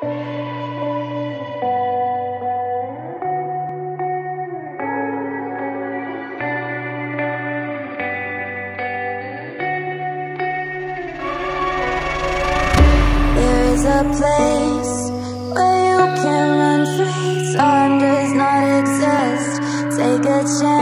A place where you can run free. Time does not exist. Take a chance.